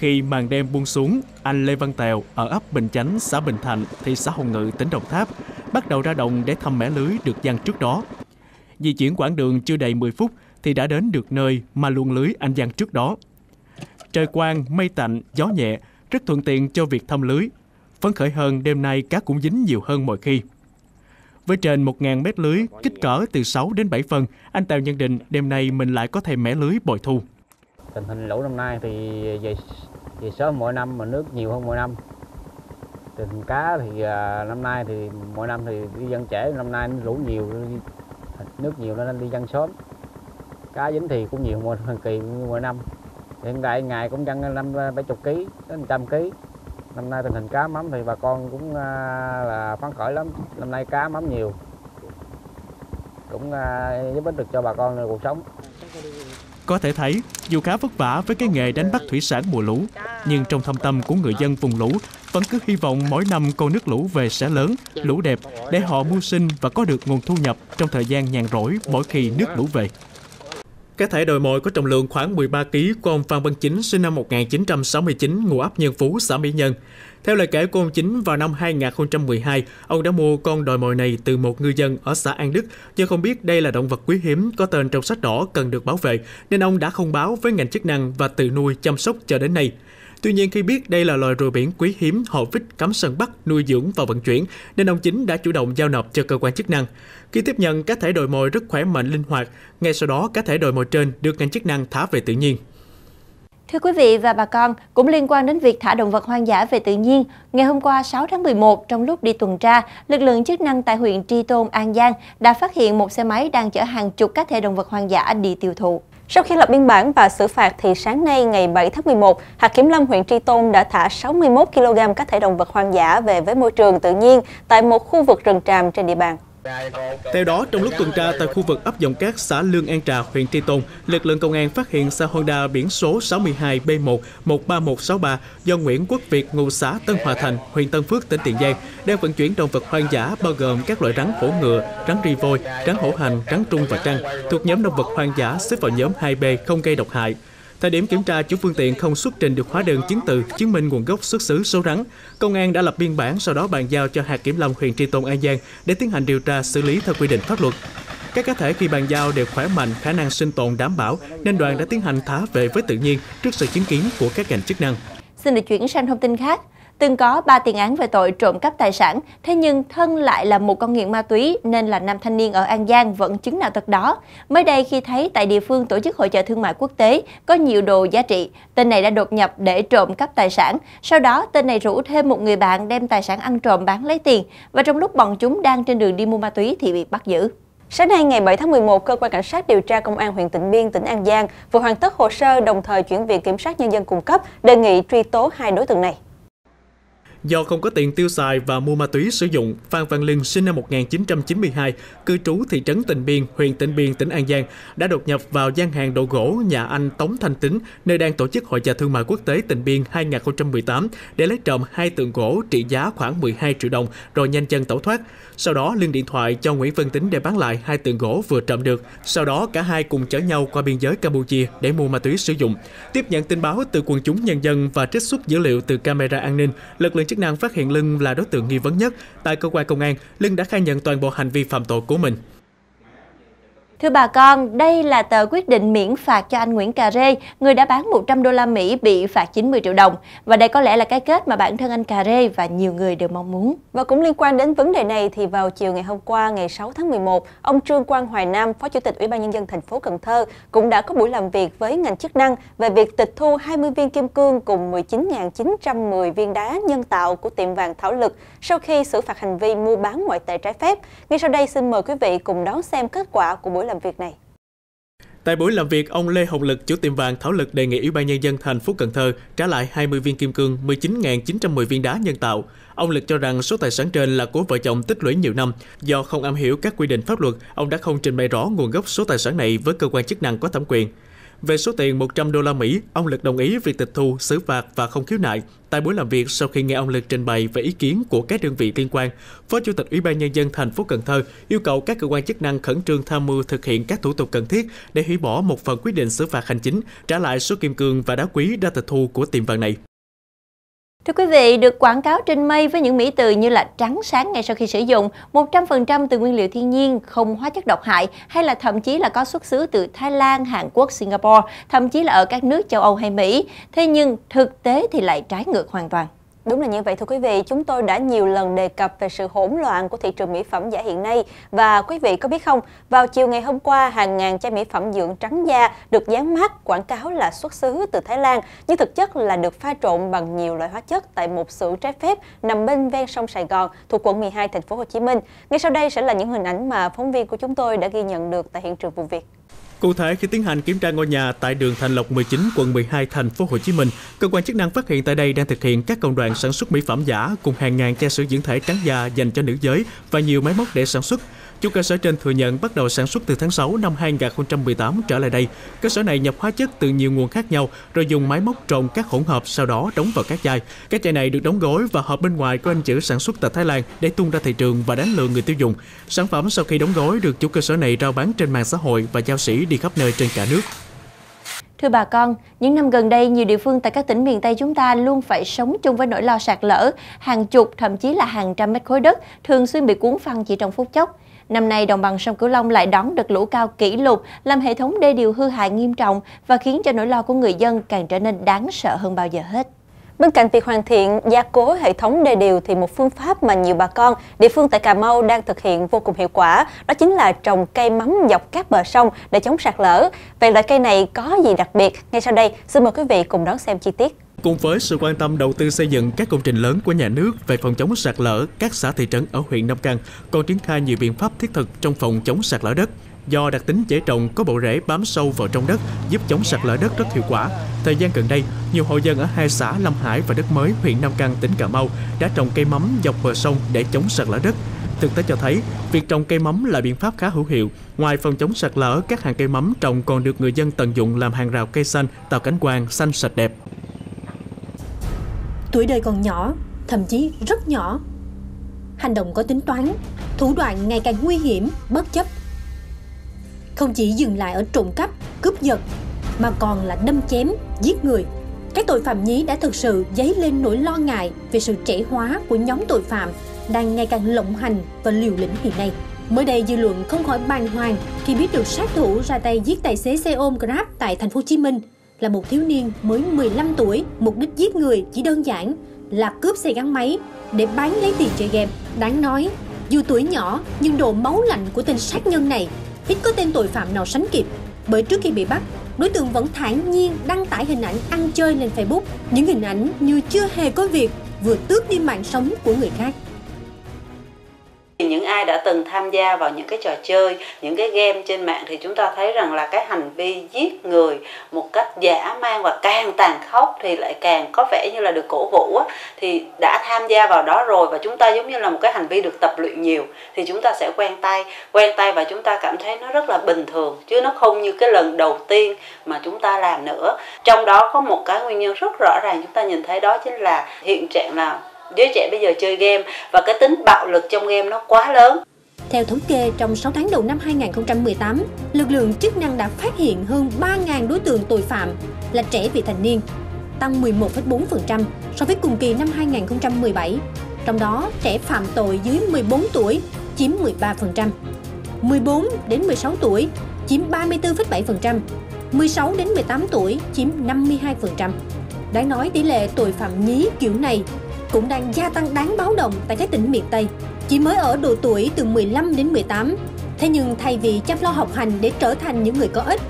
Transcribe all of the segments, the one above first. Khi màn đêm buông xuống, anh Lê Văn Tèo ở ấp Bình Chánh, xã Bình Thạnh, thị xã Hồng Ngự, tỉnh Đồng Tháp bắt đầu ra đồng để thăm mẻ lưới được giăng trước đó. Di chuyển quãng đường chưa đầy 10 phút thì đã đến được nơi mà luồng lưới anh giăng trước đó. Trời quang, mây tạnh, gió nhẹ, rất thuận tiện cho việc thăm lưới. Phấn khởi hơn, đêm nay cá cũng dính nhiều hơn mọi khi. Với trên 1.000 mét lưới, kích cỡ từ 6 đến 7 phân, anh Tèo nhận định đêm nay mình lại có thể mẻ lưới bội thu. Tình hình lũ năm nay thì về sớm mỗi năm mà nước nhiều hơn mỗi năm. Tình cá thì năm nay thì mỗi năm thì đi dân trễ, năm nay lũ nhiều, nước nhiều nên đi dân sớm. Cá dính thì cũng nhiều hơn kỳ mỗi năm. Hiện tại ngày cũng dân 70 kg đến 100 kg. Năm nay tình hình cá mắm thì bà con cũng là phấn khởi lắm. Năm nay cá mắm nhiều, cũng giúp ích được cho bà con cuộc sống. Có thể thấy, dù khá vất vả với cái nghề đánh bắt thủy sản mùa lũ, nhưng trong thâm tâm của người dân vùng lũ vẫn cứ hy vọng mỗi năm con nước lũ về sẽ lớn, lũ đẹp để họ mưu sinh và có được nguồn thu nhập trong thời gian nhàn rỗi mỗi khi nước lũ về. Cá thể đồi mồi có trọng lượng khoảng 13 kg của ông Phan Văn Chính, sinh năm 1969, ngụ ấp Nhân Phú, xã Mỹ Nhân. Theo lời kể của ông Chính, vào năm 2012, ông đã mua con đồi mồi này từ một ngư dân ở xã An Đức, nhưng không biết đây là động vật quý hiếm có tên trong sách đỏ cần được bảo vệ, nên ông đã không báo với ngành chức năng và tự nuôi chăm sóc cho đến nay. Tuy nhiên, khi biết đây là loài rùa biển quý hiếm họ vích cắm săn bắt, nuôi dưỡng và vận chuyển, nên ông Chính đã chủ động giao nộp cho cơ quan chức năng. Khi tiếp nhận, cá thể đồi mồi rất khỏe mạnh, linh hoạt. Ngay sau đó, cá thể đồi mồi trên được ngành chức năng thả về tự nhiên. Thưa quý vị và bà con, cũng liên quan đến việc thả động vật hoang dã về tự nhiên, ngày hôm qua 6 tháng 11, trong lúc đi tuần tra, lực lượng chức năng tại huyện Tri Tôn, An Giang đã phát hiện một xe máy đang chở hàng chục cá thể động vật hoang dã đi tiêu thụ. Sau khi lập biên bản và xử phạt thì sáng nay ngày 7 tháng 11, hạt kiểm lâm huyện Tri Tôn đã thả 61 kg cá thể động vật hoang dã về với môi trường tự nhiên tại một khu vực rừng tràm trên địa bàn. Theo đó, trong lúc tuần tra tại khu vực ấp Dòng Cát, xã Lương An Trà, huyện Tri Tôn, lực lượng công an phát hiện xe Honda biển số 62B1-13163 do Nguyễn Quốc Việt, ngụ xã Tân Hòa Thành, huyện Tân Phước, tỉnh Tiền Giang, đang vận chuyển động vật hoang dã bao gồm các loại rắn hổ ngựa, rắn ri voi, rắn hổ hành, rắn trung và trăng, thuộc nhóm động vật hoang dã xếp vào nhóm 2B không gây độc hại. Thời điểm kiểm tra, chủ phương tiện không xuất trình được hóa đơn chứng từ chứng minh nguồn gốc xuất xứ số rắn. Công an đã lập biên bản, sau đó bàn giao cho hạt kiểm lâm huyện Tri Tôn, An Giang để tiến hành điều tra xử lý theo quy định pháp luật. Các cá thể khi bàn giao đều khỏe mạnh, khả năng sinh tồn đảm bảo nên đoàn đã tiến hành thả về với tự nhiên trước sự chứng kiến của các ngành chức năng. Xin được chuyển sang thông tin khác. Từng có 3 tiền án về tội trộm cắp tài sản, thế nhưng thân lại là một con nghiện ma túy nên là nam thanh niên ở An Giang vẫn chứng nào tật đó. Mới đây khi thấy tại địa phương tổ chức hội chợ thương mại quốc tế có nhiều đồ giá trị, tên này đã đột nhập để trộm cắp tài sản. Sau đó tên này rủ thêm một người bạn đem tài sản ăn trộm bán lấy tiền và trong lúc bọn chúng đang trên đường đi mua ma túy thì bị bắt giữ. Sáng nay ngày 7 tháng 11, Cơ quan Cảnh sát điều tra Công an huyện Tịnh Biên, tỉnh An Giang vừa hoàn tất hồ sơ đồng thời chuyển Viện Kiểm sát Nhân dân cung cấp đề nghị truy tố 2 đối tượng này. Do không có tiền tiêu xài và mua ma túy sử dụng, Phan Văn Linh sinh năm 1992, cư trú thị trấn Tịnh Biên, huyện Tịnh Biên, tỉnh An Giang, đã đột nhập vào gian hàng đồ gỗ nhà anh Tống Thanh Tính, nơi đang tổ chức hội chợ thương mại quốc tế Tịnh Biên 2018 để lấy trộm 2 tượng gỗ trị giá khoảng 12 triệu đồng rồi nhanh chân tẩu thoát. Sau đó, Linh điện thoại cho Nguyễn Văn Tính để bán lại 2 tượng gỗ vừa trộm được. Sau đó, cả hai cùng chở nhau qua biên giới Campuchia để mua ma túy sử dụng. Tiếp nhận tin báo từ quần chúng nhân dân và trích xuất dữ liệu từ camera an ninh, lực lượng chức năng phát hiện Lưng là đối tượng nghi vấn nhất. Tại cơ quan công an, Lưng đã khai nhận toàn bộ hành vi phạm tội của mình. Thưa bà con, đây là tờ quyết định miễn phạt cho anh Nguyễn Cà Rê, người đã bán 100 đô la Mỹ bị phạt 90 triệu đồng. Và đây có lẽ là cái kết mà bản thân anh Cà Rê và nhiều người đều mong muốn. Và cũng liên quan đến vấn đề này thì vào chiều ngày hôm qua, ngày 6 tháng 11, ông Trương Quang Hoài Nam, Phó Chủ tịch Ủy ban Nhân dân thành phố Cần Thơ cũng đã có buổi làm việc với ngành chức năng về việc tịch thu 20 viên kim cương cùng 19.910 viên đá nhân tạo của tiệm vàng Thảo Lực sau khi xử phạt hành vi mua bán ngoại tệ trái phép. Ngay sau đây xin mời quý vị cùng đón xem kết quả của buổi làm việc này. Tại buổi làm việc, ông Lê Hồng Lực, chủ tiệm vàng Thảo Lực đề nghị Ủy ban Nhân dân thành phố Cần Thơ trả lại 20 viên kim cương, 19.910 viên đá nhân tạo. Ông Lực cho rằng số tài sản trên là của vợ chồng tích lũy nhiều năm. Do không am hiểu các quy định pháp luật, ông đã không trình bày rõ nguồn gốc số tài sản này với cơ quan chức năng có thẩm quyền. Về số tiền 100 đô la Mỹ, ông Lực đồng ý việc tịch thu, xử phạt và không khiếu nại. Tại buổi làm việc, sau khi nghe ông Lực trình bày về ý kiến của các đơn vị liên quan, Phó Chủ tịch Ủy ban Nhân dân thành phố Cần Thơ yêu cầu các cơ quan chức năng khẩn trương tham mưu thực hiện các thủ tục cần thiết để hủy bỏ một phần quyết định xử phạt hành chính, trả lại số kim cương và đá quý đã tịch thu của tiệm vàng này. Thưa quý vị, được quảng cáo trên mây với những mỹ từ như là trắng sáng ngay sau khi sử dụng, 100% từ nguyên liệu thiên nhiên, không hóa chất độc hại, hay là thậm chí là có xuất xứ từ Thái Lan, Hàn Quốc, Singapore, thậm chí là ở các nước châu Âu hay Mỹ. Thế nhưng thực tế thì lại trái ngược hoàn toàn. Đúng là như vậy thưa quý vị, chúng tôi đã nhiều lần đề cập về sự hỗn loạn của thị trường mỹ phẩm giả hiện nay. Và quý vị có biết không, vào chiều ngày hôm qua, hàng ngàn chai mỹ phẩm dưỡng trắng da được dán mác quảng cáo là xuất xứ từ Thái Lan, nhưng thực chất là được pha trộn bằng nhiều loại hóa chất tại một xưởng trái phép nằm bên ven sông Sài Gòn thuộc quận 12 thành phố Hồ Chí Minh. Ngay sau đây sẽ là những hình ảnh mà phóng viên của chúng tôi đã ghi nhận được tại hiện trường vụ việc. Cụ thể, khi tiến hành kiểm tra ngôi nhà tại đường Thành Lộc 19, quận 12, thành phố Hồ Chí Minh, cơ quan chức năng phát hiện tại đây đang thực hiện các công đoạn sản xuất mỹ phẩm giả cùng hàng ngàn chai sữa dưỡng thể trắng da dành cho nữ giới và nhiều máy móc để sản xuất. Chủ cơ sở trên thừa nhận bắt đầu sản xuất từ tháng 6 năm 2018 trở lại đây. Cơ sở này nhập hóa chất từ nhiều nguồn khác nhau rồi dùng máy móc trộn các hỗn hợp, sau đó đóng vào các chai. Các chai này được đóng gói và hộp bên ngoài có in chữ sản xuất tại Thái Lan để tung ra thị trường và đánh lừa người tiêu dùng. Sản phẩm sau khi đóng gói được chủ cơ sở này rao bán trên mạng xã hội và giao sĩ đi khắp nơi trên cả nước. Thưa bà con, những năm gần đây, nhiều địa phương tại các tỉnh miền Tây chúng ta luôn phải sống chung với nỗi lo sạt lở, hàng chục thậm chí là hàng trăm mét khối đất thường xuyên bị cuốn phăng chỉ trong phút chốc. Năm nay, đồng bằng sông Cửu Long lại đón đợt lũ cao kỷ lục, làm hệ thống đê điều hư hại nghiêm trọng và khiến cho nỗi lo của người dân càng trở nên đáng sợ hơn bao giờ hết. Bên cạnh việc hoàn thiện, gia cố hệ thống đê điều thì một phương pháp mà nhiều bà con địa phương tại Cà Mau đang thực hiện vô cùng hiệu quả, đó chính là trồng cây mắm dọc các bờ sông để chống sạt lở. Về loại cây này có gì đặc biệt? Ngay sau đây, xin mời quý vị cùng đón xem chi tiết. Cùng với sự quan tâm đầu tư xây dựng các công trình lớn của nhà nước về phòng chống sạt lở, các xã thị trấn ở huyện Nam Căn còn triển khai nhiều biện pháp thiết thực trong phòng chống sạt lở đất. Do đặc tính dễ trồng có bộ rễ bám sâu vào trong đất, giúp chống sạt lở đất rất hiệu quả. Thời gian gần đây, nhiều hộ dân ở hai xã Lâm Hải và Đất Mới, huyện Nam Căn, tỉnh Cà Mau đã trồng cây mắm dọc bờ sông để chống sạt lở đất. Thực tế cho thấy, việc trồng cây mắm là biện pháp khá hữu hiệu. Ngoài phòng chống sạt lở, các hàng cây mắm trồng còn được người dân tận dụng làm hàng rào cây xanh, tạo cảnh quan xanh sạch đẹp. Tuổi đời còn nhỏ, thậm chí rất nhỏ. Hành động có tính toán, thủ đoạn ngày càng nguy hiểm, bất chấp. Không chỉ dừng lại ở trộm cắp, cướp giật, mà còn là đâm chém, giết người. Các tội phạm nhí đã thực sự dấy lên nỗi lo ngại về sự trẻ hóa của nhóm tội phạm đang ngày càng lộng hành và liều lĩnh hiện nay. Mới đây, dư luận không khỏi bàng hoàng khi biết được sát thủ ra tay giết tài xế xe ôm Grab tại thành phố Hồ Chí Minh là một thiếu niên mới 15 tuổi, mục đích giết người chỉ đơn giản là cướp xe gắn máy để bán lấy tiền chơi game. Đáng nói, dù tuổi nhỏ nhưng độ máu lạnh của tên sát nhân này ít có tên tội phạm nào sánh kịp, bởi trước khi bị bắt, đối tượng vẫn thản nhiên đăng tải hình ảnh ăn chơi lên Facebook, những hình ảnh như chưa hề có việc vừa tước đi mạng sống của người khác. Những ai đã từng tham gia vào những cái trò chơi, những cái game trên mạng thì chúng ta thấy rằng là cái hành vi giết người một cách dã man và càng tàn khốc thì lại càng có vẻ như là được cổ vũ á, thì đã tham gia vào đó rồi và chúng ta giống như là một cái hành vi được tập luyện nhiều thì chúng ta sẽ quen tay và chúng ta cảm thấy nó rất là bình thường chứ nó không như cái lần đầu tiên mà chúng ta làm nữa. Trong đó có một cái nguyên nhân rất rõ ràng chúng ta nhìn thấy, đó chính là hiện trạng là giới trẻ bây giờ chơi game và cái tính bạo lực trong game nó quá lớn. Theo thống kê, trong 6 tháng đầu năm 2018, lực lượng chức năng đã phát hiện hơn 3.000 đối tượng tội phạm là trẻ vị thành niên, tăng 11,4% so với cùng kỳ năm 2017. Trong đó, trẻ phạm tội dưới 14 tuổi chiếm 13%, 14 đến 16 tuổi chiếm 34,7%, 16 đến 18 tuổi chiếm 52%. Đáng nói, tỷ lệ tội phạm nhí kiểu này cũng đang gia tăng đáng báo động tại các tỉnh miền Tây, chỉ mới ở độ tuổi từ 15 đến 18. Thế nhưng thay vì chăm lo học hành để trở thành những người có ích,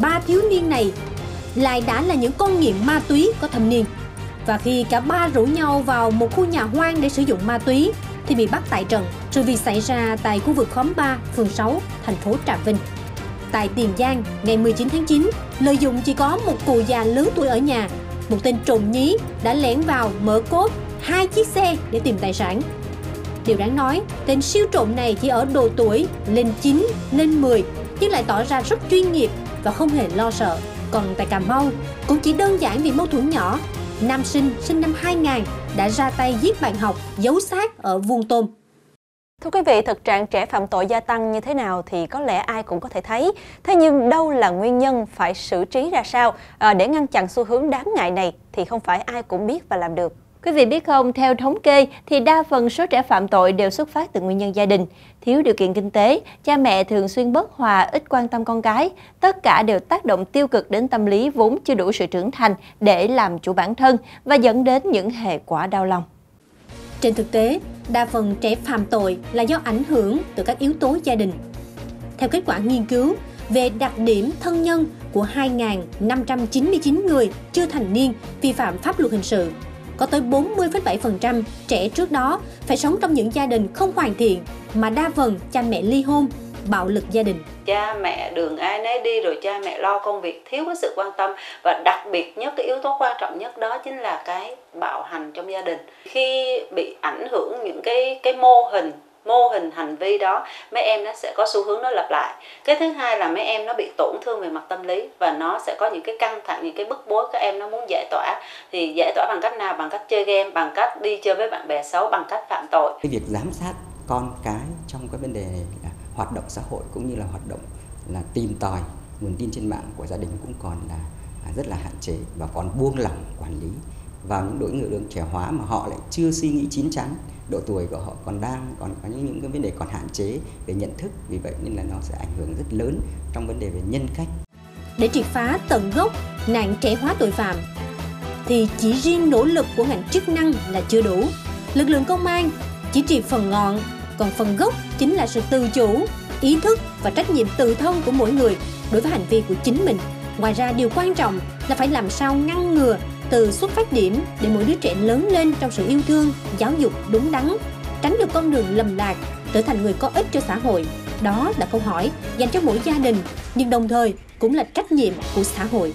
ba thiếu niên này lại đã là những con nghiện ma túy có thâm niên. Và khi cả ba rủ nhau vào một khu nhà hoang để sử dụng ma túy thì bị bắt tại trận. Sự việc xảy ra tại khu vực khóm 3, phường 6, thành phố Trà Vinh. Tại Tiền Giang, ngày 19 tháng 9, lợi dụng chỉ có một cụ già lớn tuổi ở nhà, một tên trộm nhí đã lẻn vào mở cốp 2 chiếc xe để tìm tài sản. Điều đáng nói, tên siêu trộm này chỉ ở độ tuổi lên 9, lên 10, nhưng lại tỏ ra rất chuyên nghiệp và không hề lo sợ. Còn tại Cà Mau, cũng chỉ đơn giản vì mâu thuẫn nhỏ, nam sinh năm 2000 đã ra tay giết bạn học, giấu xác ở Vuông Tôm. Thưa quý vị, thực trạng trẻ phạm tội gia tăng như thế nào thì có lẽ ai cũng có thể thấy. Thế nhưng đâu là nguyên nhân, phải xử trí ra sao để ngăn chặn xu hướng đáng ngại này thì không phải ai cũng biết và làm được. Quý vị biết không, theo thống kê thì đa phần số trẻ phạm tội đều xuất phát từ nguyên nhân gia đình. Thiếu điều kiện kinh tế, cha mẹ thường xuyên bất hòa, ít quan tâm con cái. Tất cả đều tác động tiêu cực đến tâm lý vốn chưa đủ sự trưởng thành để làm chủ bản thân và dẫn đến những hệ quả đau lòng. Trên thực tế, đa phần trẻ phạm tội là do ảnh hưởng từ các yếu tố gia đình. Theo kết quả nghiên cứu về đặc điểm thân nhân của 2.599 người chưa thành niên vi phạm pháp luật hình sự, có tới 40,7% trẻ trước đó phải sống trong những gia đình không hoàn thiện, mà đa phần cha mẹ ly hôn, bạo lực gia đình. Cha mẹ đường ai nấy đi, rồi cha mẹ lo công việc, thiếu cái sự quan tâm, và đặc biệt nhất, cái yếu tố quan trọng nhất đó chính là cái bạo hành trong gia đình. Khi bị ảnh hưởng những cái mô hình hành vi đó, mấy em nó sẽ có xu hướng nó lặp lại. Cái thứ hai là mấy em nó bị tổn thương về mặt tâm lý, và nó sẽ có những cái căng thẳng, những cái bức bối, các em nó muốn giải tỏa. Thì giải tỏa bằng cách nào? Bằng cách chơi game, bằng cách đi chơi với bạn bè xấu, bằng cách phạm tội. Cái việc giám sát con cái trong cái vấn đề này là hoạt động xã hội cũng như là hoạt động là tìm tòi nguồn tin trên mạng của gia đình cũng còn là rất là hạn chế, và còn buông lỏng quản lý vào những đối tượng trẻ hóa mà họ lại chưa suy nghĩ chín chắn. Độ tuổi của họ còn có những cái vấn đề còn hạn chế về nhận thức, vì vậy nên là nó sẽ ảnh hưởng rất lớn trong vấn đề về nhân cách. Để triệt phá tận gốc nạn trẻ hóa tội phạm thì chỉ riêng nỗ lực của ngành chức năng là chưa đủ. Lực lượng công an chỉ triệt phần ngọn, còn phần gốc chính là sự tự chủ, ý thức và trách nhiệm tự thân của mỗi người đối với hành vi của chính mình. Ngoài ra, điều quan trọng là phải làm sao ngăn ngừa từ xuất phát điểm để mỗi đứa trẻ lớn lên trong sự yêu thương, giáo dục đúng đắn, tránh được con đường lầm lạc, trở thành người có ích cho xã hội. Đó là câu hỏi dành cho mỗi gia đình, nhưng đồng thời cũng là trách nhiệm của xã hội.